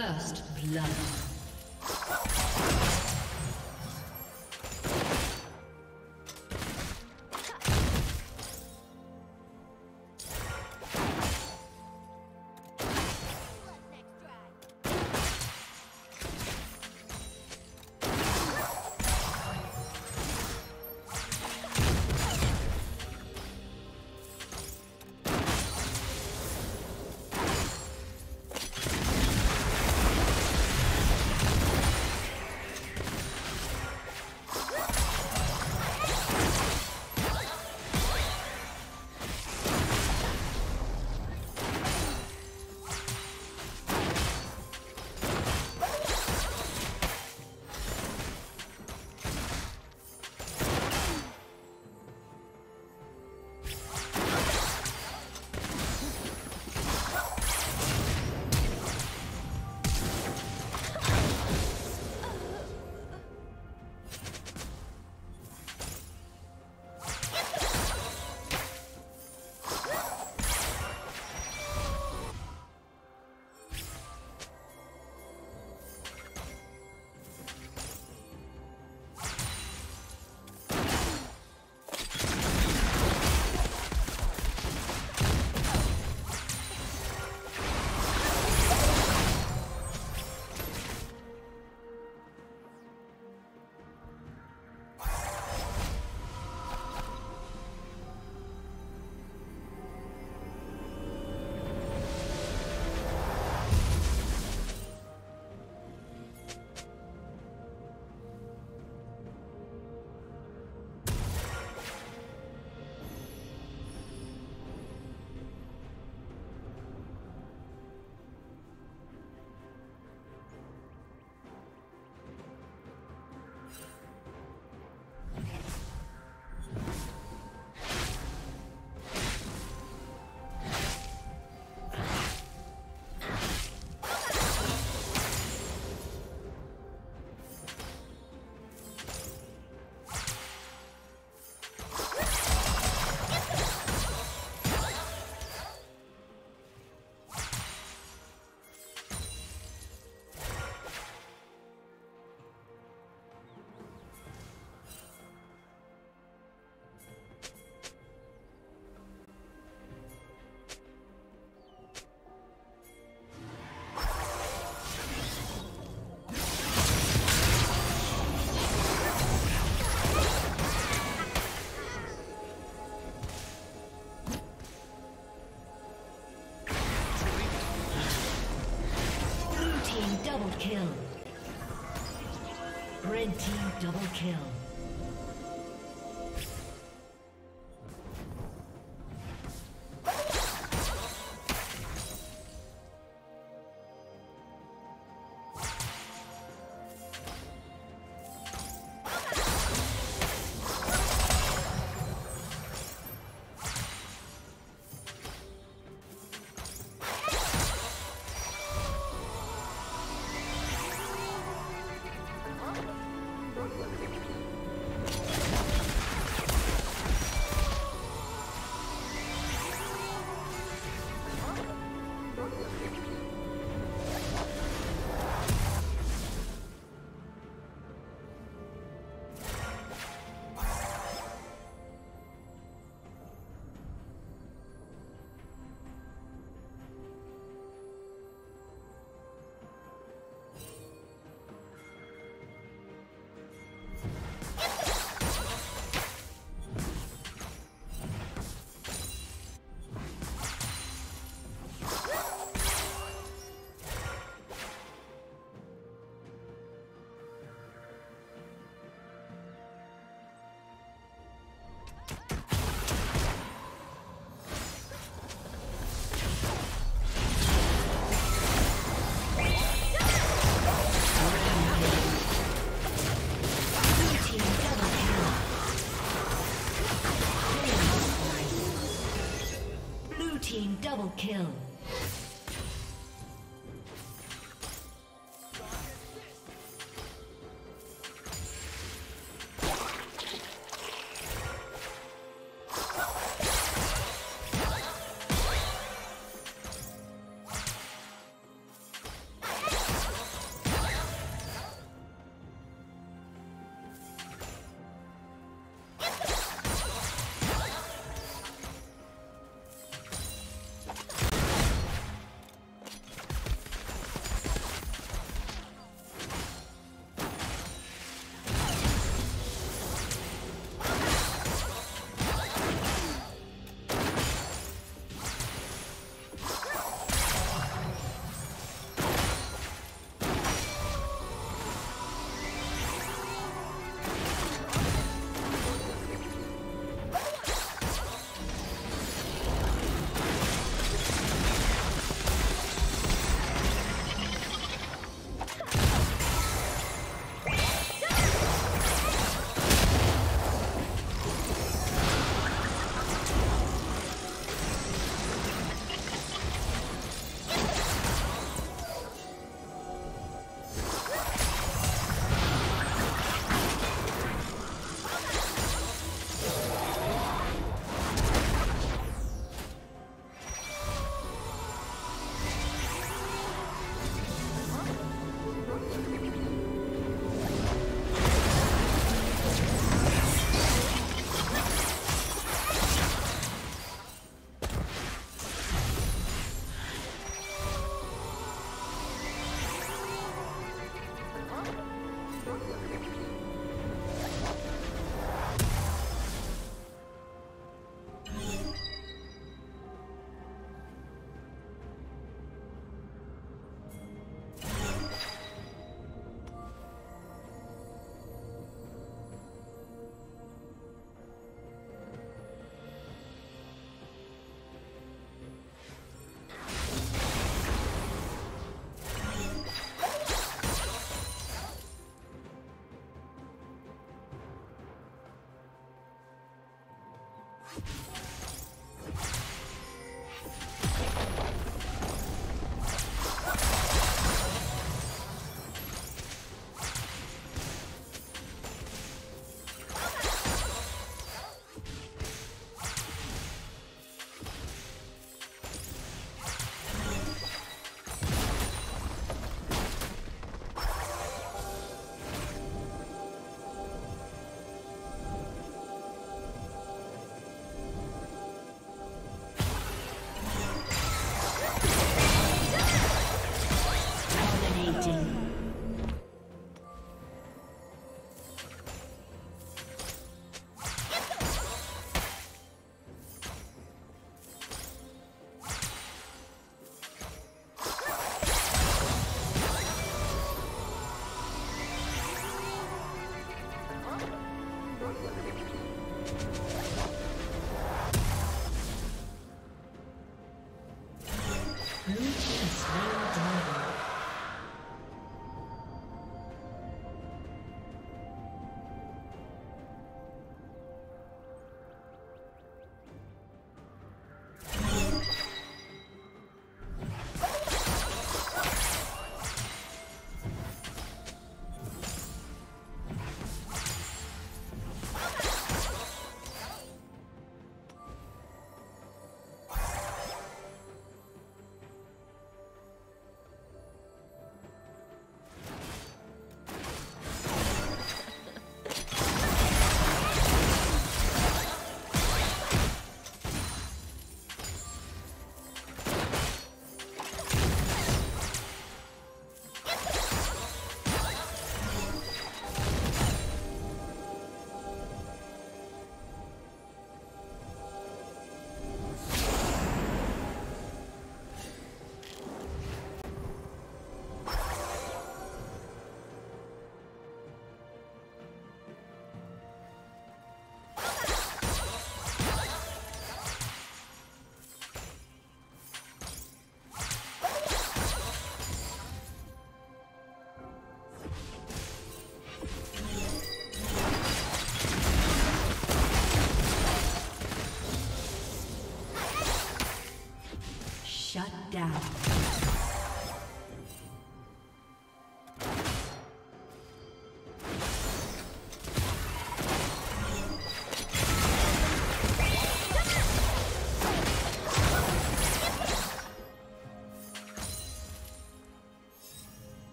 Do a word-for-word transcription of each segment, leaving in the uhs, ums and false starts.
First blood. Kill. Red team double kill. Double kill.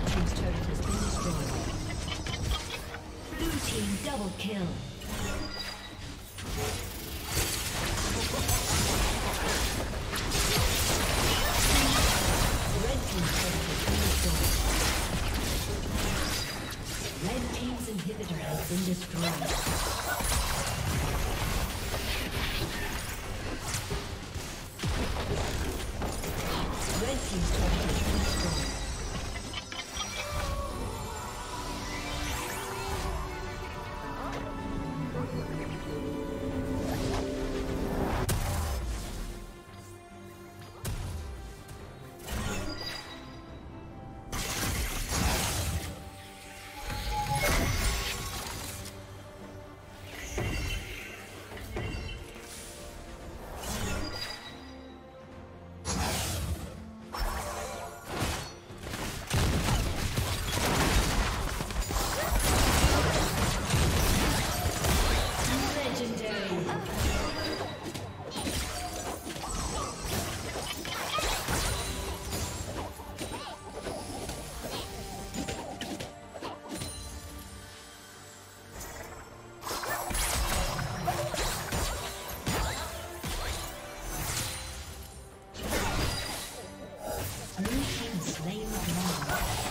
Red team's turret has been destroyed. Blue team double kill. Red team's turret has been destroyed. Red team's inhibitor has been destroyed. Red team's turret has been destroyed. Slain the